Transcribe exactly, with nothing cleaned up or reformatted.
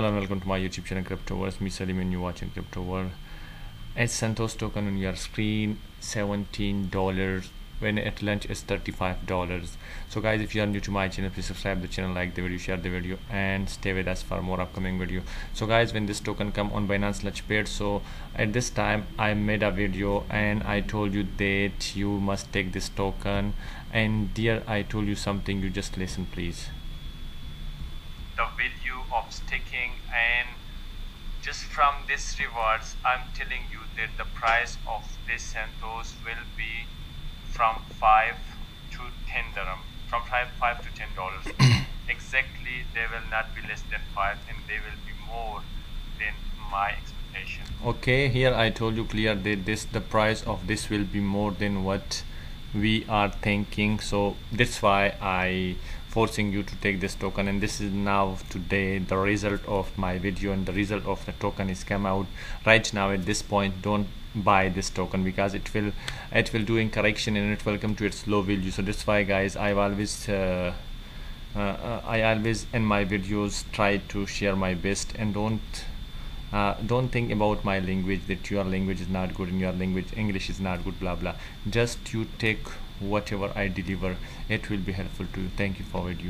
Hello and welcome to my YouTube channel CryptoWorld. It's me Salim and you're watching CryptoWorld. It's Santos token on your screen, seventeen dollars. When at lunch is thirty-five dollars. So guys, if you are new to my channel, please subscribe the channel, like the video, share the video, and stay with us for more upcoming video. So guys, when this token come on Binance launch pad, so at this time I made a video and I told you that you must take this token, and dear, I told you something, you just listen please. The video of staking, and just from this rewards I'm telling you that the price of this Santos will be from five to ten dirham, from five to ten dollars. Exactly, they will not be less than five, and they will be more than my expectation. Okay, here I told you clear that this the price of this will be more than what we are thinking. So that's why I forcing you to take this token, and this is now today the result of my video, and the result of the token is come out right now. At this point, don't buy this token because it will it will doing correction and it will come to its low value. So that's why guys, I've always uh, uh, I always in my videos try to share my best, and don't Uh, don't think about my language that your language is not good and your language English is not good, blah blah. Just you take whatever I deliver, it will be helpful to you. Thank you for video.